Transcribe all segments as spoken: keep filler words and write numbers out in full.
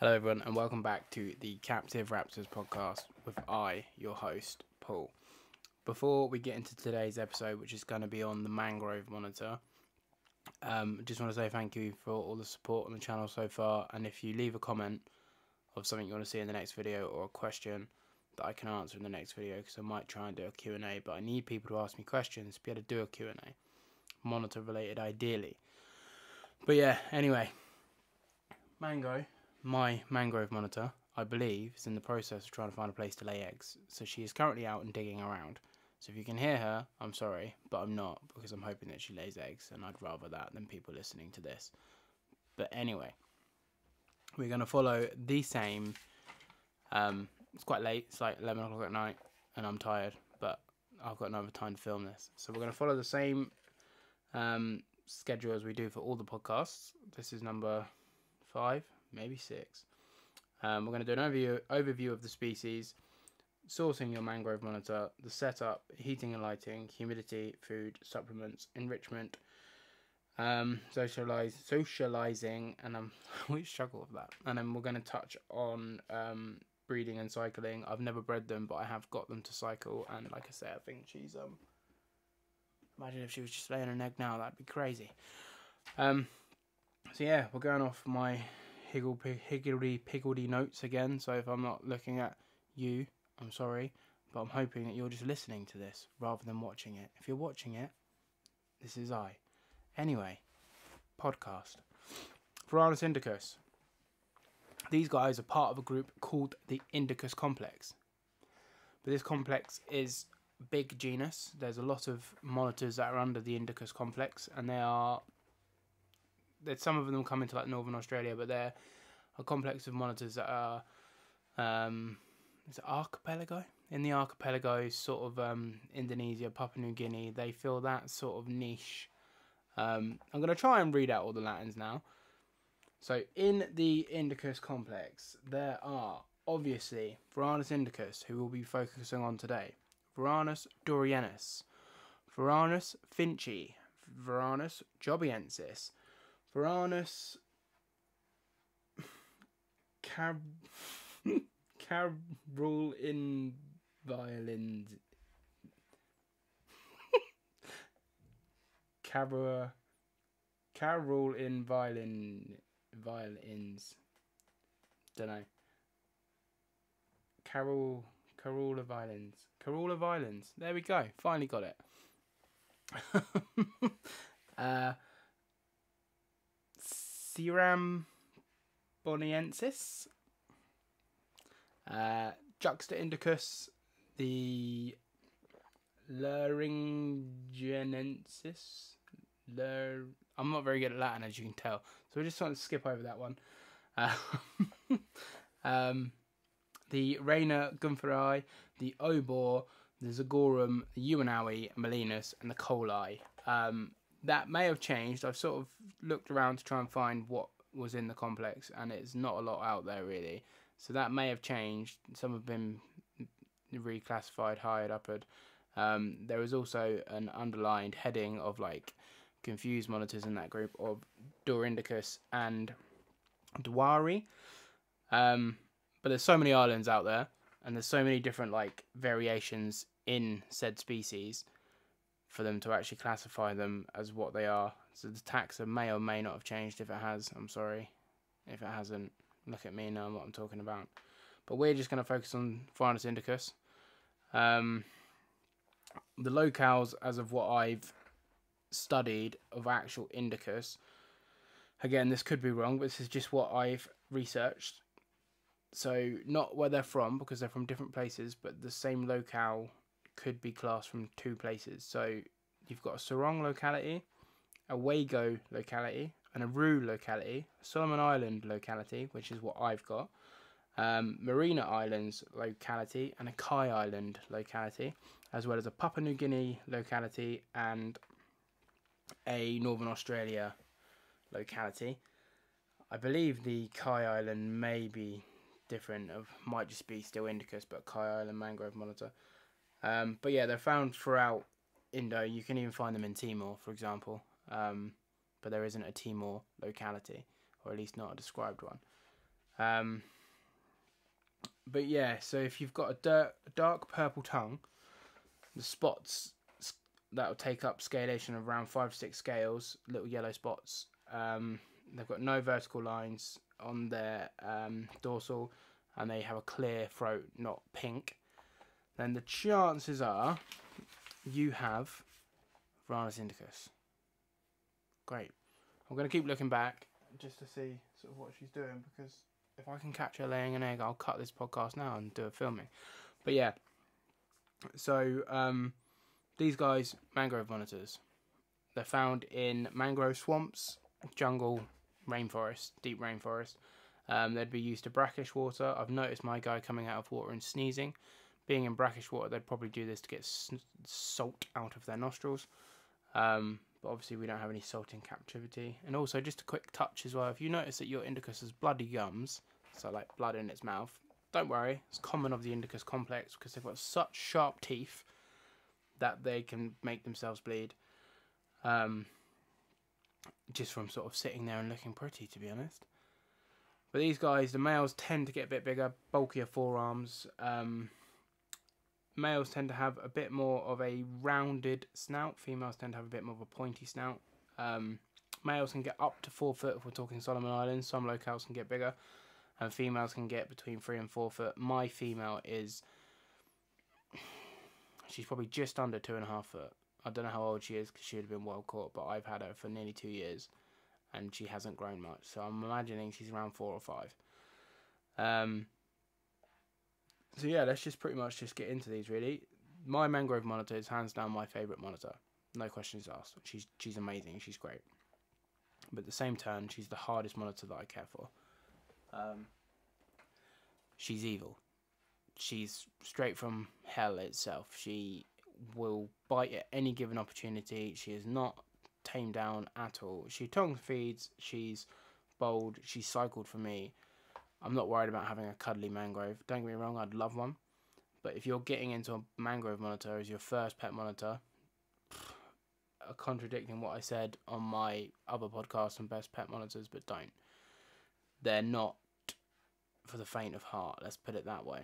Hello everyone and welcome back to the Captive Raptors podcast with I, your host, Paul. Before we get into today's episode, which is going to be on the Mangrove monitor, um, just want to say thank you for all the support on the channel so far, and if you leave a comment of something you want to see in the next video or a question that I can answer in the next video, because I might try and do a Q and A, but I need people to ask me questions to be able to do a Q and A, monitor related ideally. But yeah, anyway, Mango, my mangrove monitor, I believe, is in the process of trying to find a place to lay eggs. So she is currently out and digging around. So if you can hear her, I'm sorry, but I'm not, because I'm hoping that she lays eggs, and I'd rather that than people listening to this. But anyway, we're going to follow the same. Um, it's quite late, it's like eleven o'clock at night, and I'm tired, but I've got no other time to film this. So we're going to follow the same um, schedule as we do for all the podcasts. This is number five. Maybe six. Um, we're going to do an overview, overview of the species, sourcing your mangrove monitor, the setup, heating and lighting, humidity, food, supplements, enrichment, um, socialize, socializing, and um, we struggle with that. And then we're going to touch on um, breeding and cycling. I've never bred them, but I have got them to cycle. And like I say, I think she's um. Imagine if she was just laying an egg now. That'd be crazy. Um. So yeah, we're going off my higgledy piggledy notes again, so if I'm not looking at you, I'm sorry, but I'm hoping that you're just listening to this rather than watching it. If you're watching it, this is I. Anyway, podcast. Varanus indicus. These guys are part of a group called the Indicus complex. But this complex is a big genus. There's a lot of monitors that are under the Indicus complex, and they are... some of them come into like northern Australia, but they're a complex of monitors that are um it's an archipelago in the archipelago sort of um Indonesia, Papua New Guinea. They fill that sort of niche. um I'm going to try and read out all the Latins now. So in the Indicus complex there are obviously Varanus indicus, who we'll be focusing on today, Varanus Doreanus, Varanus Finci, Varanus Jobiensis, Varanus Cab Caerulivirens, Cabra Caerulivirens, violins, don't know. Carol Caerulivirens, Caerulivirens. There we go. Finally got it. uh. Varanus Ramboniensis, uh, Juxta Indicus, the Laryngenensis. Ler I'm not very good at Latin, as you can tell, so we're just trying to skip over that one. Uh, um, the Raina Gunferi, the Obor, the Zagorum, the Ewanawi, Melinus, and the Coli. Um, That may have changed. I've sort of looked around to try and find what was in the complex, and it's not a lot out there really. So that may have changed. Some have been reclassified, hired, upward. Um, there is also an underlined heading of like confused monitors in that group of Dorindicus and Dwari. Um, but there's so many islands out there, and there's so many different like variations in said species for them to actually classify them as what they are. So the taxa may or may not have changed. If it has, I'm sorry. If it hasn't, look at me, know what I'm talking about. But we're just going to focus on Varanus indicus. Um, the locales, as of what I've studied, of actual indicus. Again, this could be wrong, but this is just what I've researched. So not where they're from, because they're from different places, but the same locale could be classed from two places. So you've got a Sorong locality, a Wago locality, an Aru locality, a Solomon Island locality, which is what I've got, um, Marina Islands locality, and a Kai Island locality, as well as a Papua New Guinea locality and a Northern Australia locality. I believe the Kai Island may be different, of might just be still Indicus, but Kai Island mangrove monitor. Um, but yeah, they're found throughout Indo. You can even find them in Timor, for example. Um, but there isn't a Timor locality, or at least not a described one. Um, but yeah, so if you've got a dark, dark purple tongue, the spots that will take up scalation of around five to six scales, little yellow spots. Um, they've got no vertical lines on their um, dorsal, and they have a clear throat, not pink. Then the chances are you have Varanus indicus. Great. I'm going to keep looking back just to see sort of what she's doing, because if I can catch her laying an egg, I'll cut this podcast now and do a filming. But yeah, so um, these guys, mangrove monitors. They're found in mangrove swamps, jungle, rainforest, deep rainforest. Um, they'd be used to brackish water. I've noticed my guy coming out of water and sneezing. Being in brackish water, they'd probably do this to get salt out of their nostrils. Um, but obviously we don't have any salt in captivity. And also, just a quick touch as well, if you notice that your indicus has bloody gums, so like blood in its mouth, don't worry, it's common of the indicus complex, because they've got such sharp teeth that they can make themselves bleed. Um, just from sort of sitting there and looking pretty, to be honest. But these guys, the males tend to get a bit bigger, bulkier forearms. Um... Males tend to have a bit more of a rounded snout. Females tend to have a bit more of a pointy snout. Um, males can get up to four foot if we're talking Solomon Islands. Some locales can get bigger. And females can get between three and four foot. My female is... she's probably just under two and a half foot. I don't know how old she is because she would have been wild caught. But I've had her for nearly two years. And she hasn't grown much. So I'm imagining she's around four or five. Um... So yeah, let's just pretty much just get into these, really. My mangrove monitor is hands down my favourite monitor. No questions asked. She's she's amazing. She's great. But at the same turn, she's the hardest monitor that I care for. Um, she's evil. She's straight from hell itself. She will bite at any given opportunity. She is not tamed down at all. She tongue feeds. She's bold. She's cycled for me. I'm not worried about having a cuddly mangrove. Don't get me wrong, I'd love one. But if you're getting into a mangrove monitor as your first pet monitor, pff, contradicting what I said on my other podcast on best pet monitors, but don't. They're not for the faint of heart, let's put it that way.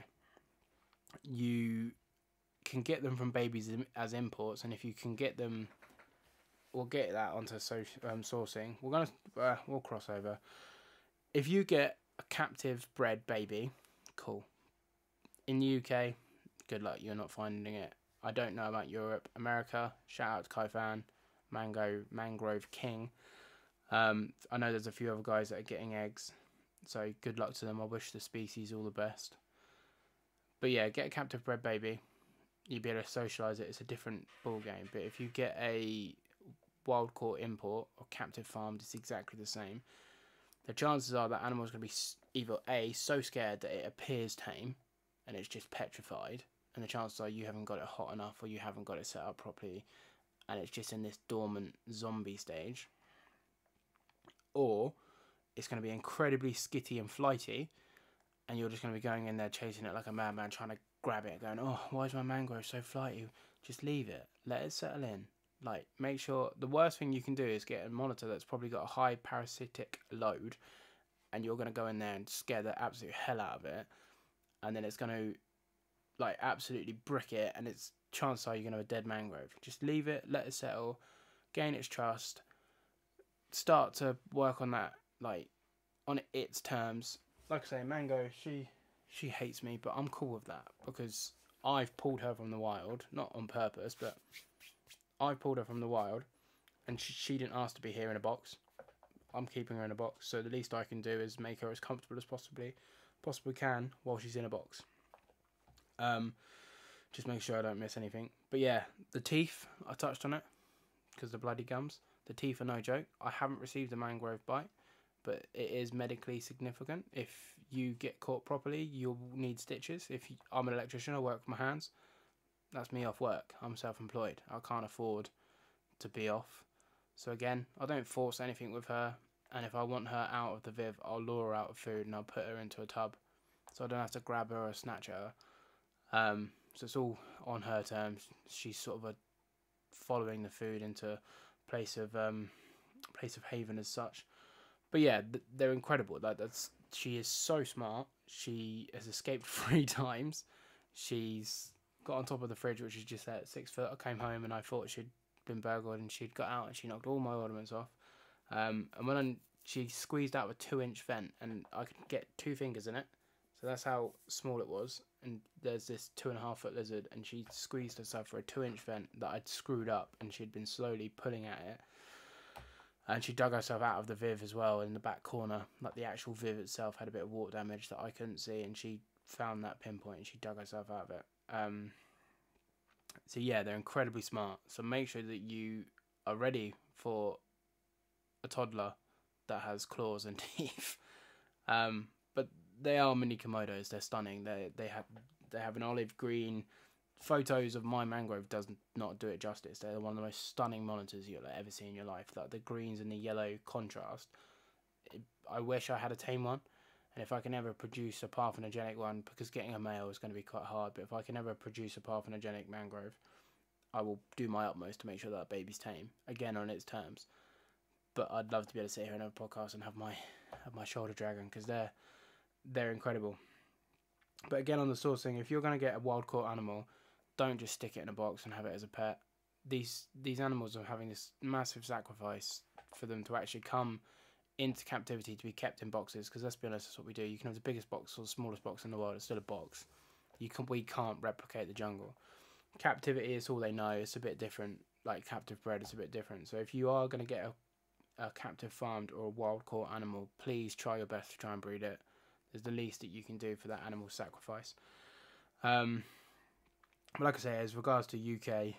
You can get them from babies as imports, and if you can get them, we'll get that onto social, um, sourcing. We're gonna, uh, we'll cross over. If you get a captive bred baby, cool. In the U K, good luck, you're not finding it. I don't know about Europe. America, shout out to Kaifan, Mango, Mangrove King. Um, I know there's a few other guys that are getting eggs, so good luck to them. I wish the species all the best. But yeah, get a captive bred baby. You'll be able to socialise it. It's a different ball game. But if you get a wild caught import or captive farmed, it's exactly the same. The chances are that animal's going to be either A, so scared that it appears tame and it's just petrified, and the chances are you haven't got it hot enough or you haven't got it set up properly and it's just in this dormant zombie stage, or it's going to be incredibly skitty and flighty and you're just going to be going in there chasing it like a madman, trying to grab it, going, oh, why is my mangrove so flighty? Just leave it. Let it settle in. Like, make sure, the worst thing you can do is get a monitor that's probably got a high parasitic load, and you're going to go in there and scare the absolute hell out of it, and then it's going to, like, absolutely brick it, and it's, chances are you're going to have a dead mangrove. Just leave it, let it settle, gain its trust, start to work on that, like, on its terms. Like I say, Mango, she, she hates me, but I'm cool with that, because I've pulled her from the wild, not on purpose, but... I pulled her from the wild, and she, she didn't ask to be here in a box. I'm keeping her in a box, so the least I can do is make her as comfortable as possibly possibly can while she's in a box. Um, just make sure I don't miss anything. But yeah, the teeth, I touched on it, because the bloody gums. The teeth are no joke. I haven't received a mangrove bite, but it is medically significant. If you get caught properly, you'll need stitches. If you, I'm an electrician, I work with my hands. That's me off work. I'm self-employed. I can't afford to be off. So again, I don't force anything with her. And if I want her out of the viv, I'll lure her out of food and I'll put her into a tub. So I don't have to grab her or snatch her. Um, so it's all on her terms. She's sort of a following the food into a place of, um, place of haven as such. But yeah, th they're incredible. Like, that's, she is so smart. She has escaped three times. She's got on top of the fridge, which is just at six foot. I came home and I thought she'd been burgled, and she'd got out and she knocked all my ornaments off. Um, and when I, she squeezed out a two-inch vent, and I could get two fingers in it. So that's how small it was. And there's this two and a half foot lizard, and she squeezed herself for a two-inch vent that I'd screwed up, and she'd been slowly pulling at it. And she dug herself out of the viv as well in the back corner. Like, the actual viv itself had a bit of water damage that I couldn't see, and she found that pinpoint and she dug herself out of it. Um, so yeah, they're incredibly smart. So make sure that you are ready for a toddler that has claws and teeth. Um, but they are mini komodos. They're stunning. They they have they have an olive green. Photos of my mangrove does not do it justice. They're one of the most stunning monitors you'll ever see in your life. Like, the greens and the yellow contrast. It, I wish I had a tame one, and if I can ever produce a parthenogenic one, because getting a male is going to be quite hard, but if I can ever produce a parthenogenic mangrove, I will do my utmost to make sure that, that baby's tame, again on its terms. But I'd love to be able to sit here and have a podcast and have my have my shoulder dragon, because they're they're incredible. But again, on the sourcing, if you're going to get a wild caught animal, don't just stick it in a box and have it as a pet. These these animals are having this massive sacrifice for them to actually come into captivity to be kept in boxes, because let's be honest, that's what we do. You can have the biggest box or the smallest box in the world, it's still a box. You can, we can't replicate the jungle. Captivity is all they know. It's a bit different. Like, captive bred is a bit different. So if you are going to get a, a captive farmed or a wild caught animal, please try your best to try and breed it. There's the least that you can do for that animal sacrifice. Um... But like I say, as regards to U K,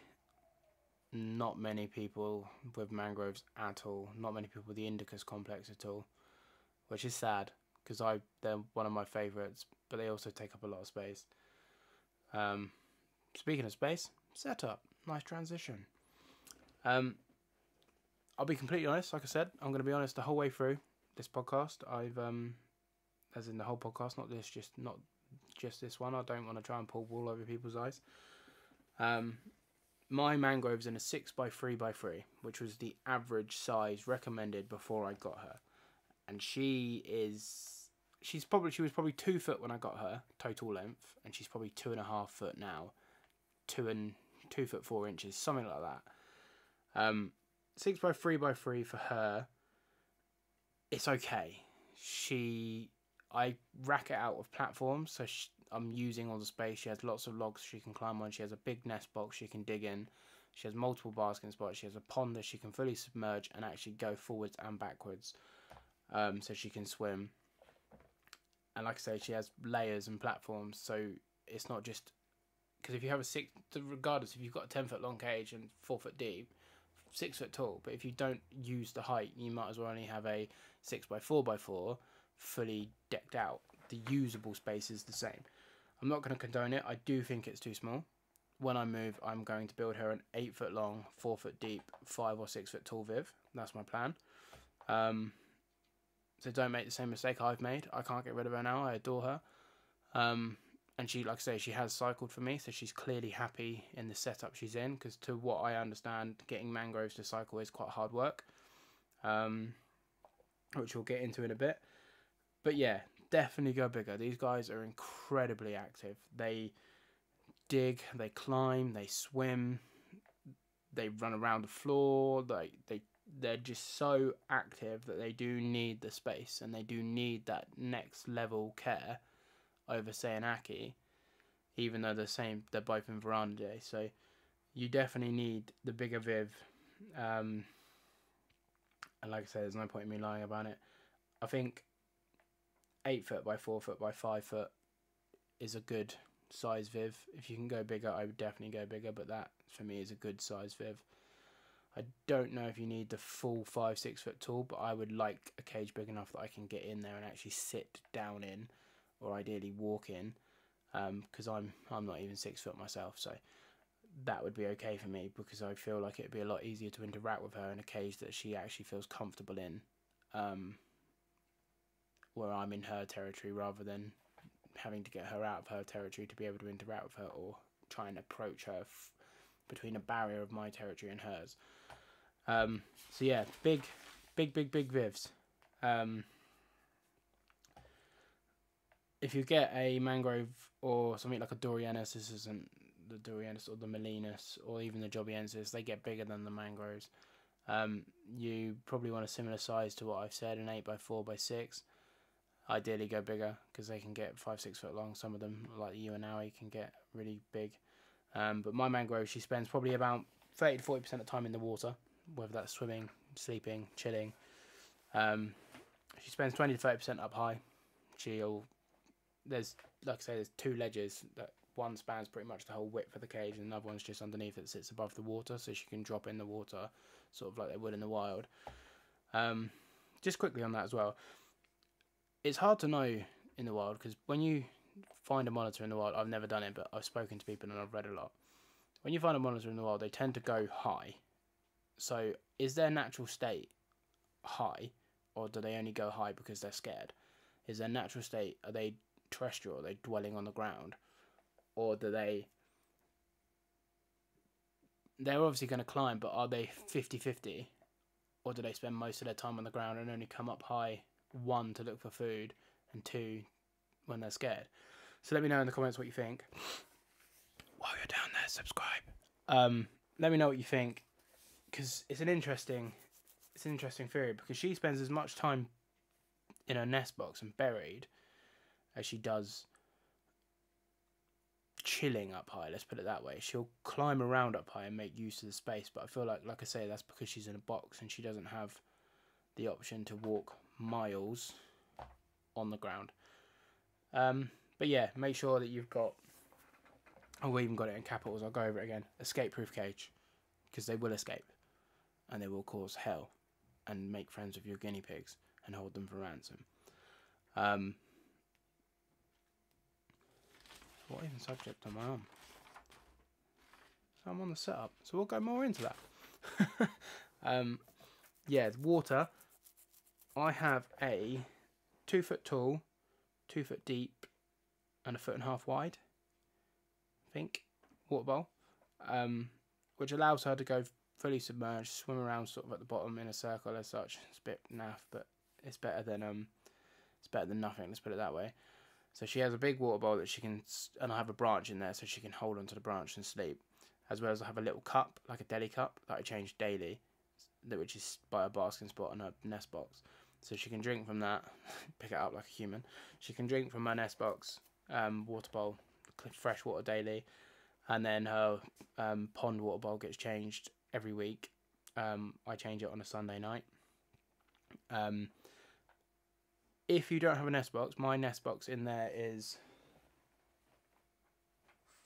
not many people with mangroves at all. Not many people with the Indicus complex at all, which is sad, because I they're one of my favourites, but they also take up a lot of space. Um, speaking of space, setup, nice transition. Um, I'll be completely honest. Like I said, I'm going to be honest the whole way through this podcast. I've, um, as in the whole podcast, not this, just not. just this one. I don't want to try and pull wool over people's eyes. Um, my mangrove's in a six by three by three, which was the average size recommended before I got her. And she is... She's probably She was probably two foot when I got her, total length, and she's probably two and a half foot now. Two and two foot four inches, something like that. Um, six by three by three for her, it's okay. She... I rack it out with platforms, so she, I'm using all the space. She has lots of logs she can climb on. She has a big nest box she can dig in. She has multiple basking spots. She has a pond that she can fully submerge and actually go forwards and backwards, um, so she can swim. And like I say, she has layers and platforms, so it's not just... Because if you have a six... Regardless, if you've got a ten foot long cage and four foot deep, six foot tall, but if you don't use the height, you might as well only have a six by four by four... fully decked out. The usable space is the same. I'm not going to condone it. I do think it's too small. When I move, I'm going to build her an eight foot long, four foot deep, five or six foot tall viv. That's my plan. Um, so don't make the same mistake I've made. I can't get rid of her now. I adore her. Um, and she, like I say, she has cycled for me, so she's clearly happy in the setup she's in, because to what I understand, getting mangroves to cycle is quite hard work, um, which we'll get into in a bit. But yeah, definitely go bigger. These guys are incredibly active. They dig, they climb, they swim, they run around the floor. They, they, they're just so active that they do need the space, and they do need that next level care over, say, an Aki, even though they're, same, they're both in Varanus. So you definitely need the bigger viv. Um, and like I said, there's no point in me lying about it. I think... Eight foot by four foot by five foot is a good size viv. If you can go bigger, I would definitely go bigger, but that for me is a good size viv. I don't know if you need the full five six foot tall, but I would like a cage big enough that I can get in there and actually sit down in, or ideally walk in, because um, I'm I'm not even six foot myself, so that would be okay for me, because I feel like it'd be a lot easier to interact with her in a cage that she actually feels comfortable in. Um, where I'm in her territory, rather than having to get her out of her territory to be able to interact with her or try and approach her f between a barrier of my territory and hers. Um, so yeah, big, big, big, big vivs. Um, if you get a mangrove or something like a Doreanus, this isn't the Doreanus or the Melinus or even the Jobiensis, they get bigger than the mangroves. Um, you probably want a similar size to what I've said, an eight by four by six. Ideally go bigger because they can get five, six foot long. Some of them, like the Ewanawi, can get really big. Um, but my mangrove, she spends probably about thirty to forty percent of the time in the water, whether that's swimming, sleeping, chilling. Um, she spends twenty to thirty percent up high. She'll, there's, like I say, there's two ledges. That one spans pretty much the whole width of the cage, and another one's just underneath that sits above the water, so she can drop in the water, sort of like they would in the wild. Um, just quickly on that as well, it's hard to know in the wild, because when you find a monitor in the wild, I've never done it, but I've spoken to people and I've read a lot. When you find a monitor in the wild, they tend to go high. So is their natural state high, or do they only go high because they're scared? Is their natural state, are they terrestrial, are they dwelling on the ground, or do they, they're obviously going to climb, but are they fifty fifty, or do they spend most of their time on the ground and only come up high, one, to look for food, and two, when they're scared? So let me know in the comments what you think. While you're down there, subscribe. Um, let me know what you think, because it's an interesting, it's an interesting theory, because she spends as much time in her nest box and buried as she does chilling up high, let's put it that way. She'll climb around up high and make use of the space, but I feel like, like I say, that's because she's in a box and she doesn't have the option to walk miles on the ground. Um, but yeah, make sure that you've got, oh, we even got it in capitals, I'll go over it again, escape proof cage, because they will escape and they will cause hell and make friends with your guinea pigs and hold them for ransom. Um, what even subject on my arm? So I'm on the setup, so we'll go more into that. um, yeah, the water, I have a two foot tall, two foot deep, and a foot and a half wide, I think, water bowl, um, which allows her to go fully submerged, swim around sort of at the bottom in a circle as such. It's a bit naff, but it's better than um, it's better than nothing. Let's put it that way. So she has a big water bowl that she can, and I have a branch in there so she can hold onto the branch and sleep, as well as I have a little cup, like a deli cup, that I change daily, which is by a basking spot on her nest box. So she can drink from that, pick it up like a human. She can drink from her nest box, um, water bowl, fresh water daily, and then her um, pond water bowl gets changed every week. Um, I change it on a Sunday night. Um, if you don't have a nest box, my nest box in there is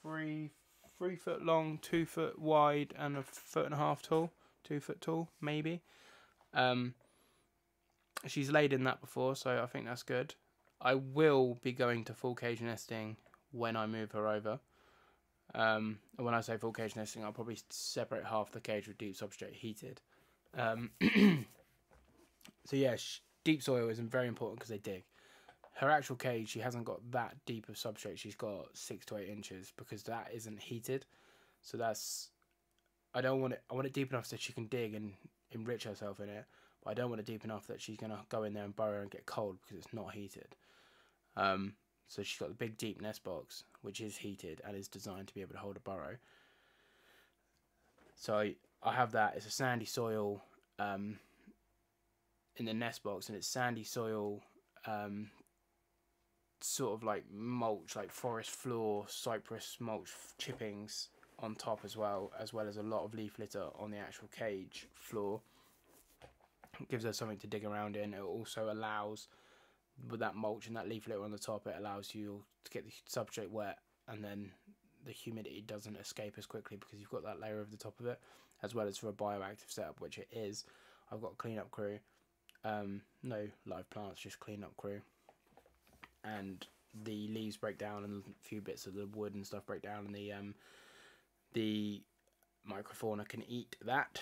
three, three foot long, two foot wide, and a foot and a half tall, two foot tall maybe. Um, She's laid in that before, so I think that's good. I will be going to full cage nesting when I move her over. Um, when I say full cage nesting, I'll probably separate half the cage with deep substrate heated. Um, so yeah, she, deep soil is very important because they dig. Her actual cage, she hasn't got that deep of substrate. She's got six to eight inches because that isn't heated. So that's, I don't want it, I want it deep enough so she can dig and enrich herself in it. I don't want it deep enough that she's going to go in there and burrow and get cold because it's not heated. Um, so she's got the big deep nest box, which is heated and is designed to be able to hold a burrow. So I, I have that. It's a sandy soil um, in the nest box, and it's sandy soil, um, sort of like mulch, like forest floor, cypress mulch chippings on top as well, as well as a lot of leaf litter on the actual cage floor. It gives her something to dig around in. It also allows, with that mulch and that leaf litter on the top, it allows you to get the substrate wet, and then the humidity doesn't escape as quickly because you've got that layer over the top of it, as well as for a bioactive setup, which it is. I've got a clean-up crew, um, no live plants, just clean-up crew, and the leaves break down and a few bits of the wood and stuff break down, and the, um, the microfauna can eat that.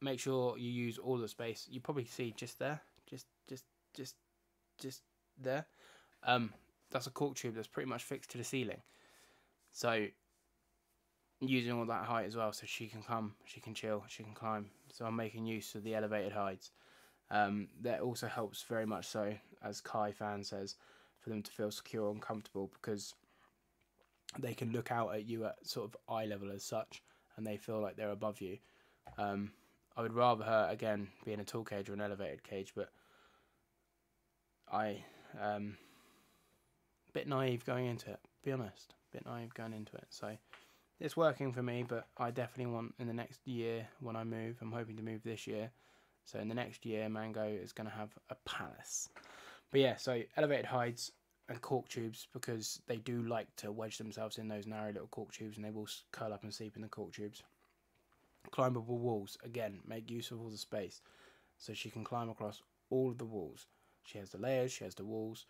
Make sure you use all the space. You probably see just there, just, just, just, just there. Um, that's a cork tube that's pretty much fixed to the ceiling. So using all that height as well, so she can come, she can chill, she can climb. So I'm making use of the elevated hides Um, that also helps very much so, as Kaifan says, for them to feel secure and comfortable, because they can look out at you at sort of eye level as such, and they feel like they're above you. Um, I would rather her, again, be in a tall cage or an elevated cage, but I... Um, bit naive going into it, be honest. Bit naive going into it. So it's working for me, but I definitely want in the next year when I move, I'm hoping to move this year. So in the next year, Mango is going to have a palace. But yeah, so elevated hides and cork tubes, because they do like to wedge themselves in those narrow little cork tubes, and they will curl up and sleep in the cork tubes. Climbable walls, again, make use of all the space. So she can climb across all of the walls. She has the layers, she has the walls.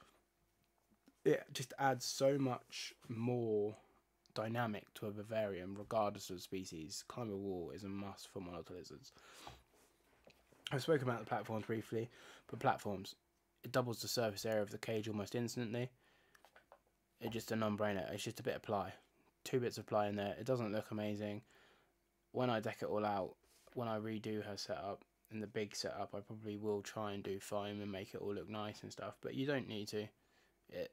It just adds so much more dynamic to a vivarium, regardless of species. Climbing a wall is a must for monotid lizards. I've spoken about the platforms briefly, but platforms, it doubles the surface area of the cage almost instantly. It's just a non-brainer. It's just a bit of ply. Two bits of ply in there. It doesn't look amazing. When I deck it all out, when I redo her setup, in the big setup, I probably will try and do foam and make it all look nice and stuff, but you don't need to. It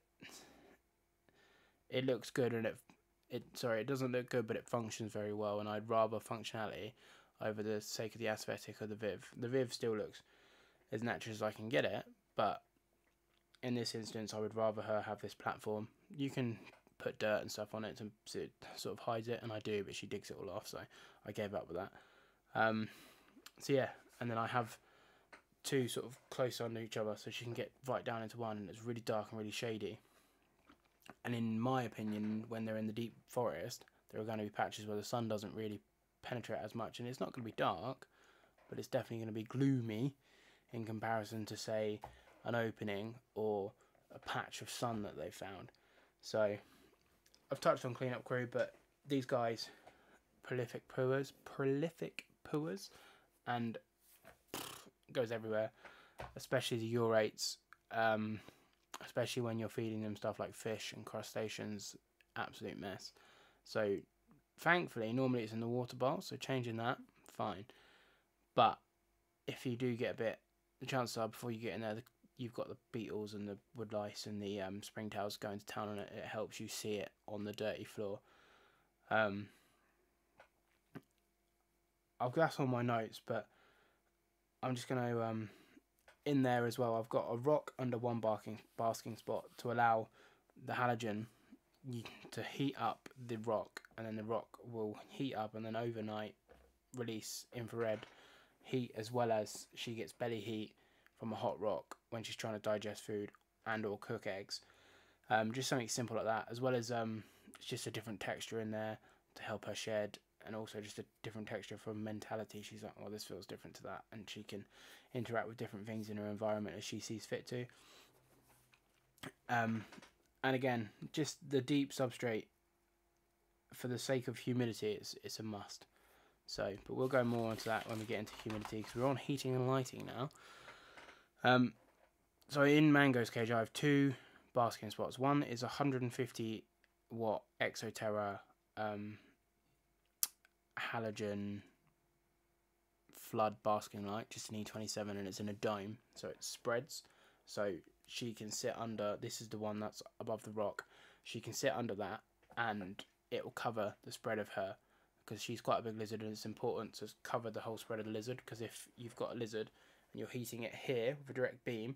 it looks good, and it it sorry it doesn't look good, but it functions very well, and I'd rather functionality over the sake of the aesthetic of the Viv. The Viv still looks as natural as I can get it, but in this instance I would rather her have this platform. You can put dirt and stuff on it to so it sort of hides it, and I do, but she digs it all off, so I gave up with that. Um, so yeah, and then I have two sort of close under each other, so she can get right down into one, and it's really dark and really shady. And in my opinion, when they're in the deep forest, there are going to be patches where the sun doesn't really penetrate as much, and it's not going to be dark, but it's definitely going to be gloomy in comparison to, say, an opening or a patch of sun that they found. So I've touched on cleanup crew, but these guys, prolific pooers, prolific pooers, and goes everywhere, especially the urates, um, especially when you're feeding them stuff like fish and crustaceans. Absolute mess. So thankfully, normally it's in the water bowl, so changing that, fine. But if you do get a bit, the chances are before you get in there, the, you've got the beetles and the woodlice and the um, springtails going to town on it. It helps you see it on the dirty floor. Um, I've got all my notes, but I'm just going to, um, in there as well, I've got a rock under one barking, basking spot to allow the halogen to heat up the rock, and then the rock will heat up, and then overnight release infrared heat, as well as she gets belly heat from a hot rock when she's trying to digest food and or cook eggs. Um, just something simple like that, as well as um, it's just a different texture in there to help her shed. And also just a different texture from mentality. She's like, well, this feels different to that. And she can interact with different things in her environment as she sees fit to. Um, and again, just the deep substrate, for the sake of humidity, it's, it's a must. So, but we'll go more into that when we get into humidity, because we're on heating and lighting now. Um, so in Mango's cage, I have two basking spots. One is one hundred fifty watt Exoterra um, halogen flood basking light, just an E twenty-seven, and it's in a dome, so it spreads, so she can sit under, this is the one that's above the rock, she can sit under that and it will cover the spread of her, because she's quite a big lizard, and it's important to cover the whole spread of the lizard, because if you've got a lizard and you're heating it here with a direct beam,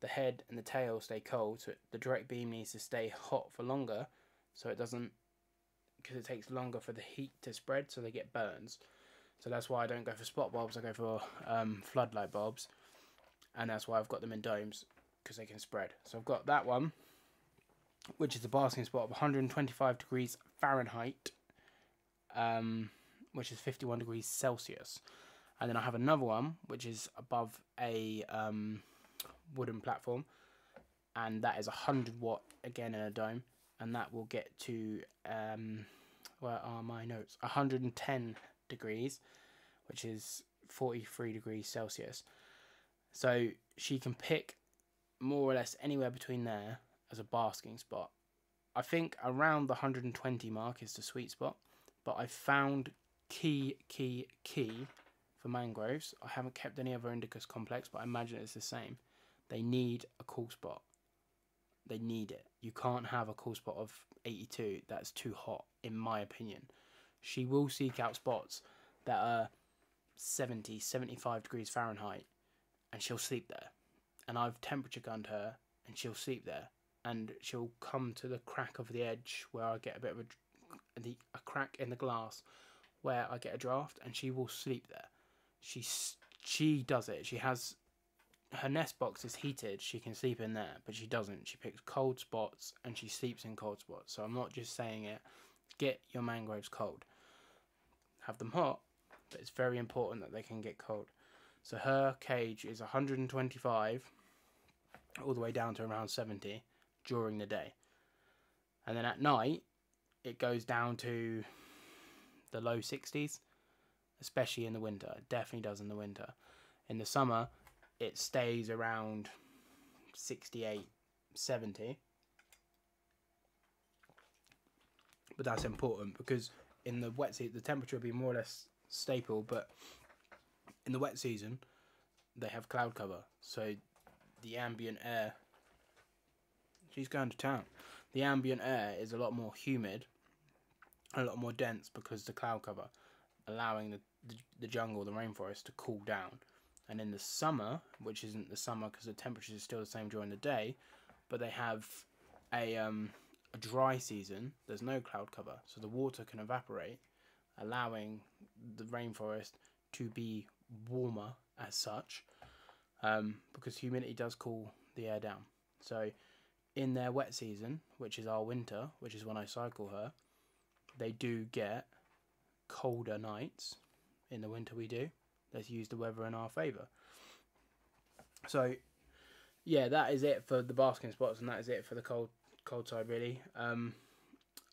the head and the tail stay cold, so the direct beam needs to stay hot for longer, so it doesn't, because it takes longer for the heat to spread, so they get burns. So that's why I don't go for spot bulbs, I go for um, floodlight bulbs, and that's why I've got them in domes, because they can spread. So I've got that one, which is the basking spot of one hundred twenty-five degrees Fahrenheit, um, which is fifty-one degrees Celsius. And then I have another one, which is above a um, wooden platform, and that is one hundred watt, again in a dome. And that will get to, um, where are my notes? one hundred ten degrees, which is forty-three degrees Celsius. So she can pick more or less anywhere between there as a basking spot. I think around the one hundred twenty mark is the sweet spot, but I found key, key, key for mangroves. I haven't kept any other Indicus complex, but I imagine it's the same. They need a cool spot. They need it. You can't have a cool spot of eighty-two. That's too hot, in my opinion. She will seek out spots that are seventy, seventy-five degrees Fahrenheit, and she'll sleep there. And I've temperature gunned her, and she'll sleep there. And she'll come to the crack of the edge where I get a bit of a, a crack in the glass where I get a draft, and she will sleep there. She, she does it. She has... Her nest box is heated, she can sleep in there, but she doesn't. She picks cold spots, and she sleeps in cold spots. So I'm not just saying it. Get your mangroves cold. Have them hot, but it's very important that they can get cold. So her cage is one hundred twenty-five, all the way down to around seventy during the day. And then at night, it goes down to the low sixties, especially in the winter. It definitely does in the winter. In the summer, it stays around sixty-eight, seventy. But that's important because in the wet season, the temperature will be more or less stable, but in the wet season, they have cloud cover. So the ambient air, she's going to town. The ambient air is a lot more humid, a lot more dense because the cloud cover, allowing the, the, the jungle, the rainforest to cool down. And in the summer, which isn't the summer because the temperatures are still the same during the day, but they have a, um, a dry season. There's no cloud cover, so the water can evaporate, allowing the rainforest to be warmer as such, um, because humidity does cool the air down. So in their wet season, which is our winter, which is when I cycle her, they do get colder nights. In the winter we do. Let's use the weather in our favour. So, yeah, that is it for the basking spots, and that is it for the cold cold side, really. Um,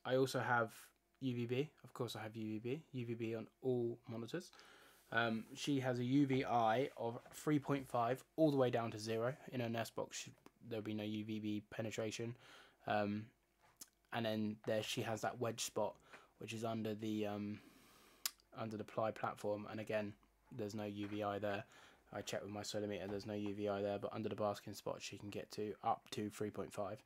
I also have U V B. Of course I have U V B. U V B on all monitors. Um, she has a U V I of three point five all the way down to zero. In her nest box, there'll be no U V B penetration. Um, and then there she has that wedge spot, which is under the, um, under the ply platform. And again, there's no U V I there. I checked with my solimeter, there's no U V I there, but under the basking spot she can get to up to three point five.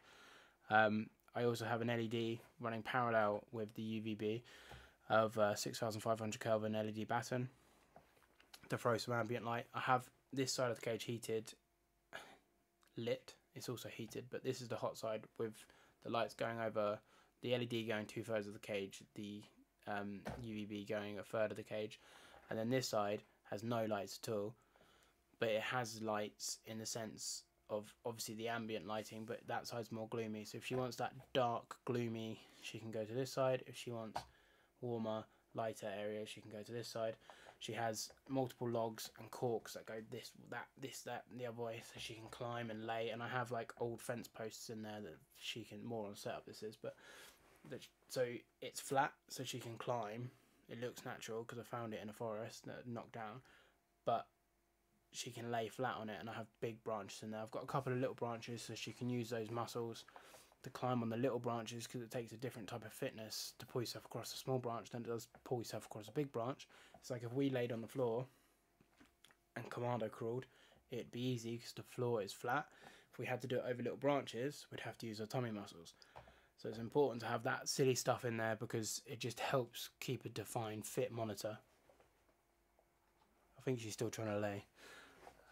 Um, I also have an L E D running parallel with the U V B of uh, six thousand five hundred Kelvin L E D batten to throw some ambient light. I have this side of the cage heated, lit. It's also heated, but this is the hot side with the lights going over, the L E D going two thirds of the cage, the um, U V B going a third of the cage, and then this side has no lights at all, but it has lights in the sense of obviously the ambient lighting, but that side's more gloomy. So if she wants that dark, gloomy, she can go to this side. If she wants warmer, lighter areas, she can go to this side. She has multiple logs and corks that go this, that, this, that, and the other way, so she can climb and lay. And I have like old fence posts in there that she can, more on setup this is, but that, so it's flat, so she can climb. It looks natural because I found it in a forest that knocked down, but she can lay flat on it, and I have big branches in there. I've got a couple of little branches, so she can use those muscles to climb on the little branches because it takes a different type of fitness to pull yourself across a small branch than it does pull yourself across a big branch. It's like if we laid on the floor and commando crawled, it'd be easy because the floor is flat. If we had to do it over little branches, we'd have to use our tummy muscles. So it's important to have that silly stuff in there because it just helps keep a defined fit monitor. I think she's still trying to lay.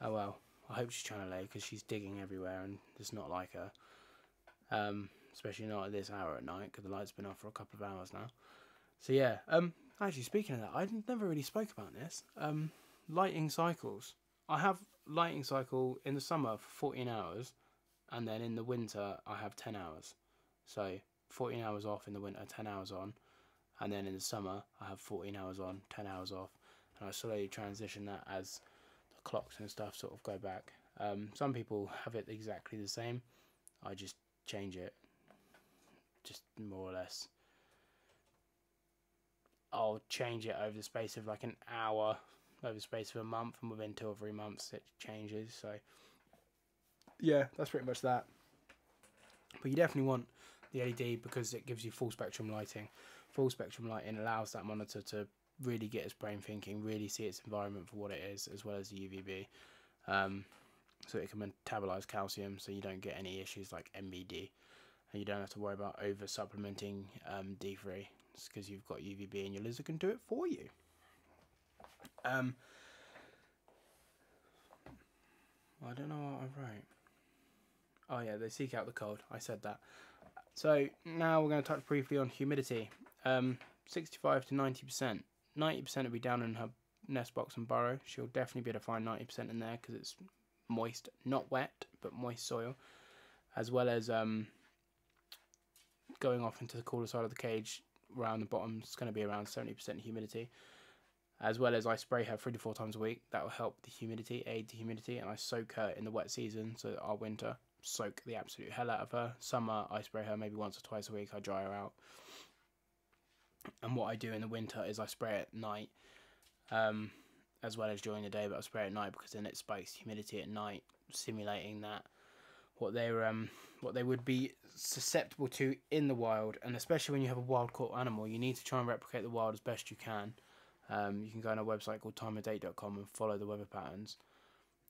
Oh well, I hope she's trying to lay because she's digging everywhere and it's not like her. Um, especially not at this hour at night because the light's been off for a couple of hours now. So yeah, um, actually speaking of that, I never really spoke about this. Um, lighting cycles. I have lighting cycle in the summer for fourteen hours, and then in the winter I have ten hours. So fourteen hours off in the winter, ten hours on, and then in the summer I have fourteen hours on, ten hours off, and I slowly transition that as the clocks and stuff sort of go back. Um, some people have it exactly the same. I just change it, just more or less. I'll change it over the space of like an hour, over the space of a month, and within two or three months it changes. So yeah, that's pretty much that. But you definitely want the L E D because it gives you full spectrum lighting. Full spectrum lighting allows that monitor to really get its brain thinking, really see its environment for what it is, as well as the U V B. Um, so it can metabolize calcium, so you don't get any issues like M B D. And you don't have to worry about over-supplementing um, D three, just because you've got U V B and your lizard can do it for you. Um, I don't know what I wrote. Oh yeah, they seek out the cold. I said that. So now we're going to touch briefly on humidity. Um, sixty-five to ninety percent. ninety percent will be down in her nest box and burrow. She'll definitely be able to find ninety percent in there because it's moist, not wet, but moist soil. As well as um, going off into the cooler side of the cage around the bottom, it's going to be around seventy percent humidity. As well as I spray her three to four times a week. That will help the humidity, aid the humidity, and I soak her in the wet season, so our winter, soak the absolute hell out of her. Summer, I spray her maybe once or twice a week, I dry her out. And what I do in the winter is I spray at night, um, as well as during the day, but I spray at night because then it spikes humidity at night, simulating that what they're um what they would be susceptible to in the wild. And especially when you have a wild caught animal, you need to try and replicate the wild as best you can. Um, you can go on a website called time and date dot com and follow the weather patterns,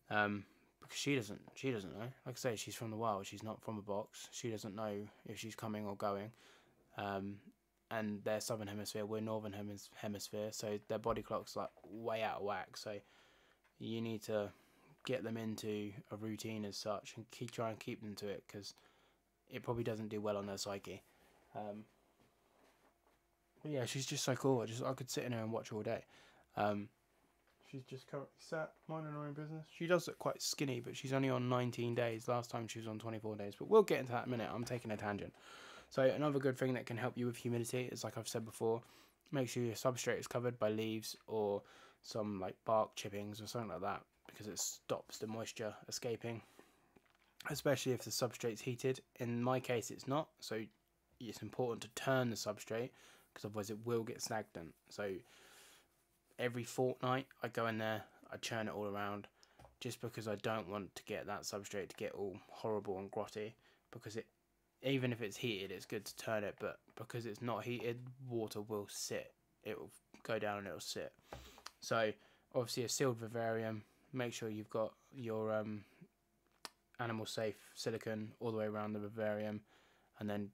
um, because she doesn't she doesn't know. Like I say, she's from the wild. She's not from a box. She doesn't know if she's coming or going. Um, and they're southern hemisphere, we're northern hemis hemisphere, so their body clock's like way out of whack. So you need to get them into a routine as such and keep try and keep them to it, because it probably doesn't do well on their psyche. Um, But yeah, she's just so cool. I just I could sit in her and watch all day. Um, she's just currently sat, minding her own business. She does look quite skinny, but she's only on nineteen days. Last time she was on twenty-four days. But we'll get into that in a minute. I'm taking a tangent. So another good thing that can help you with humidity is, like I've said before, make sure your substrate is covered by leaves or some like bark chippings or something like that, because it stops the moisture escaping, especially if the substrate's heated. In my case, it's not. So it's important to turn the substrate, because otherwise it will get stagnant. So every fortnight I go in there, I churn it all around, just because I don't want to get that substrate to get all horrible and grotty, because it, even if it's heated, it's good to turn it, but because it's not heated, water will sit. It will go down and it'll sit. So obviously a sealed vivarium, make sure you've got your um, animal safe silicone all the way around the vivarium, and then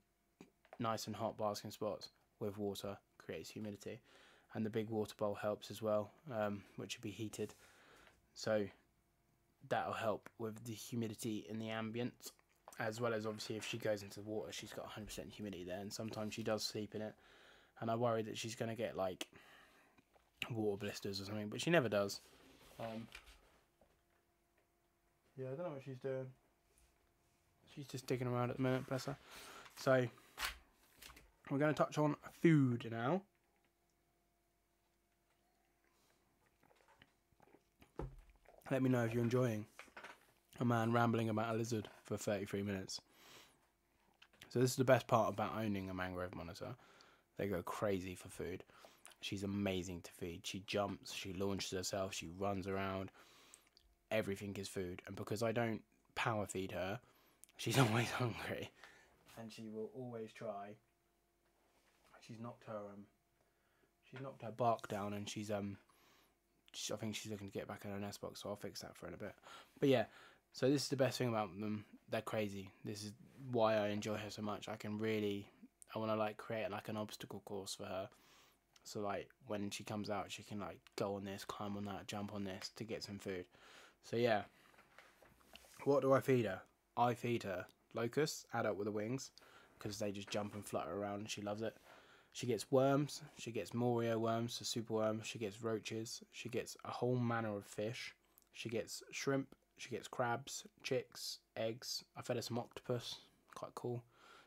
nice and hot basking spots with water creates humidity. And the big water bowl helps as well, um, which will be heated, so that'll help with the humidity in the ambient. As well as obviously if she goes into the water, she's got one hundred percent humidity there, and sometimes she does sleep in it, and I worry that she's going to get like water blisters or something, but she never does. Um, yeah, I don't know what she's doing. She's just digging around at the minute, bless her. So we're going to touch on food now. Let me know if you're enjoying a man rambling about a lizard for thirty-three minutes. So this is the best part about owning a mangrove monitor. They go crazy for food. She's amazing to feed. She jumps, she launches herself, she runs around. Everything is food. And because I don't power feed her, she's always hungry. And she will always try. She's knocked her um, she's knocked her bark down, and she's um, she, I think she's looking to get back in her nest box. So I'll fix that for in a bit. But yeah, so this is the best thing about them. They're crazy. This is why I enjoy her so much. I can really, I want to like create like an obstacle course for her. So like when she comes out, she can like go on this, climb on that, jump on this to get some food. So yeah, what do I feed her? I feed her locusts, adult with the wings, because they just jump and flutter around, and she loves it. She gets worms, she gets morio worms, so super worms, she gets roaches, she gets a whole manner of fish, she gets shrimp, she gets crabs, chicks, eggs. I fed her some octopus, quite cool.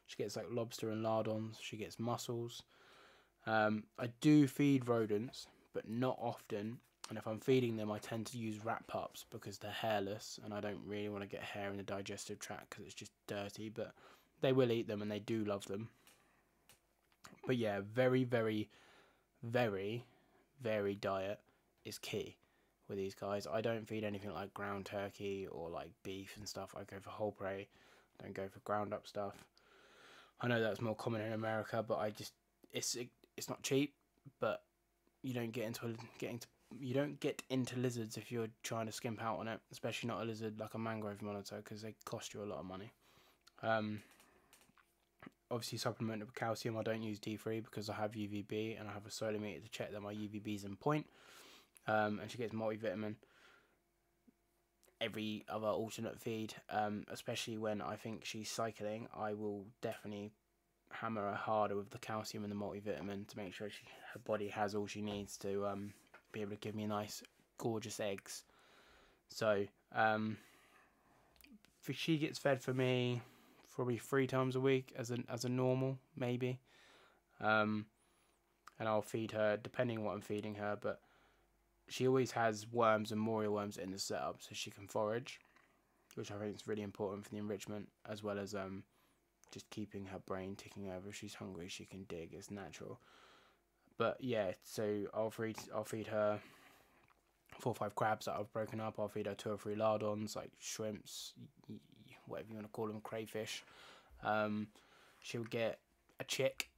She gets like lobster and lardons, she gets mussels. Um, I do feed rodents, but not often, and if I'm feeding them I tend to use rat pups because they're hairless, and I don't really want to get hair in the digestive tract because it's just dirty, but they will eat them and they do love them. But yeah, very, very, very, very diet is key with these guys. I don't feed anything like ground turkey or like beef and stuff. I go for whole prey. I don't go for ground up stuff. I know that's more common in America, but I just, it's it, it's not cheap, but you don't get into getting you don't get into lizards if you're trying to skimp out on it, especially not a lizard like a mangrove monitor, because they cost you a lot of money. Um, obviously supplemented with calcium. I don't use D three because I have U V B and I have a solar meter to check that my U V B is in point. Um, and she gets multivitamin every other alternate feed, um, especially when I think she's cycling. I will definitely hammer her harder with the calcium and the multivitamin to make sure she, her body has all she needs to um, be able to give me nice, gorgeous eggs. So um, she gets fed for me probably three times a week as a, as a normal, maybe. Um, and I'll feed her depending on what I'm feeding her, but she always has worms and moria worms in the setup so she can forage, which I think is really important for the enrichment, as well as um, just keeping her brain ticking over. If she's hungry, she can dig. It's natural. But yeah, so I'll feed, I'll feed her four or five crabs that I've broken up. I'll feed her two or three lardons, like shrimps, whatever you want to call them, crayfish. Um, she'll get a chick.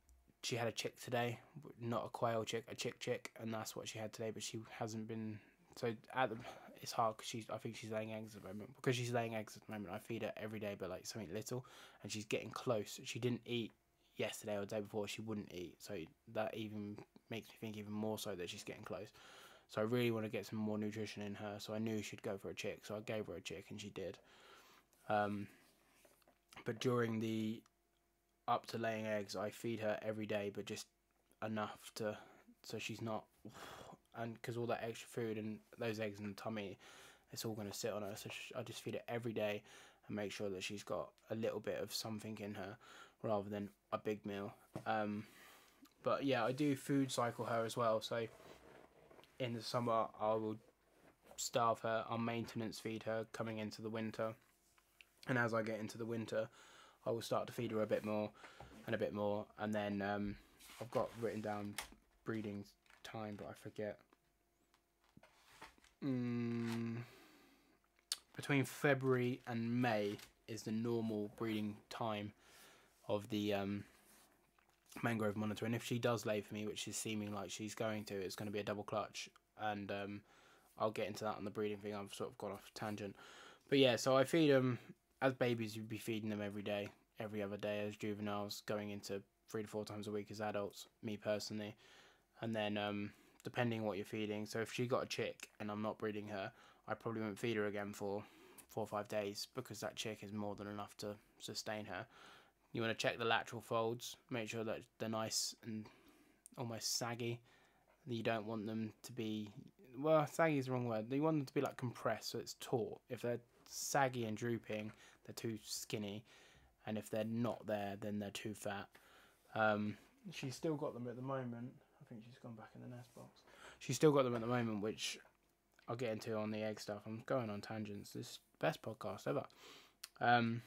She had a chick today, not a quail chick, a chick chick, and that's what she had today. But she hasn't been so at the. It's hard because she's. I think she's laying eggs at the moment because she's laying eggs at the moment. I feed her every day, but like something little, and she's getting close. She didn't eat yesterday or the day before. She wouldn't eat, so that even makes me think even more so that she's getting close. So I really want to get some more nutrition in her. So I knew she'd go for a chick, so I gave her a chick, and she did. Um, but during the. Up to laying eggs, I feed her every day, but just enough to so she's not, and because all that extra food and those eggs in the tummy, it's all going to sit on her. So she, I just feed her every day and make sure that she's got a little bit of something in her rather than a big meal. Um, but yeah, I do food cycle her as well. So in the summer, I will starve her, I'll maintenance feed her coming into the winter, and as I get into the winter, I will start to feed her a bit more and a bit more, and then um, I've got written down breeding time, but I forget. Mm, between February and May is the normal breeding time of the um, mangrove monitor, and if she does lay for me, which is seeming like she's going to, it's going to be a double clutch, and um, I'll get into that on the breeding thing. I've sort of gone off tangent, but yeah, so I feed them. As babies, you'd be feeding them every day, every other day. As juveniles, going into three to four times a week as adults, me personally. And then, um, depending what you're feeding, so if she got a chick and I'm not breeding her, I probably won't feed her again for four or five days because that chick is more than enough to sustain her. You want to check the lateral folds, make sure that they're nice and almost saggy. You don't want them to be, well, saggy is the wrong word. You want them to be like compressed, so it's taut. If they're saggy and drooping, they're too skinny, and if they're not there, then they're too fat. Um, she's still got them at the moment. I think she's gone back in the nest box. She's still got them at the moment, which I'll get into on the egg stuff. I'm going on tangents. This is the best podcast ever. Um,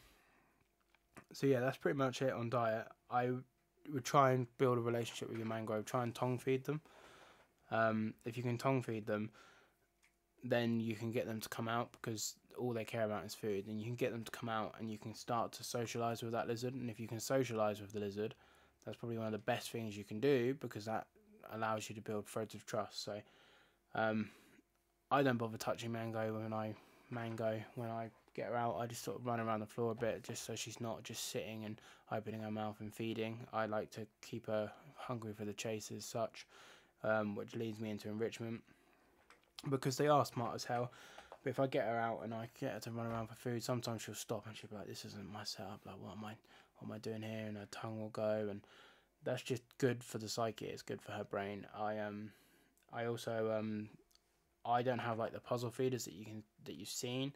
so yeah, that's pretty much it on diet. I would try and build a relationship with your mangrove. Try and tongue feed them. Um, if you can tongue feed them, then you can get them to come out, because all they care about is food, and you can get them to come out and you can start to socialize with that lizard. And if you can socialize with the lizard, that's probably one of the best things you can do, because that allows you to build threads of trust. So um I don't bother touching mango when I mango when I get her out. I just sort of run around the floor a bit, just so she's not just sitting and opening her mouth and feeding. I like to keep her hungry for the chase as such, um which leads me into enrichment, because they are smart as hell. But if I get her out and I get her to run around for food, sometimes she'll stop and she'll be like, "This isn't my setup. Like, what am I, what am I doing here?" And her tongue will go, and that's just good for the psyche. It's good for her brain. I um, I also um, I don't have like the puzzle feeders that you can that you've seen